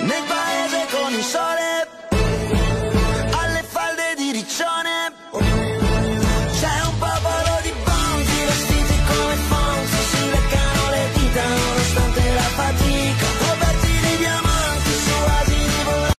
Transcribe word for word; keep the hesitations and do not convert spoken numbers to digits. nel paese con i soldi.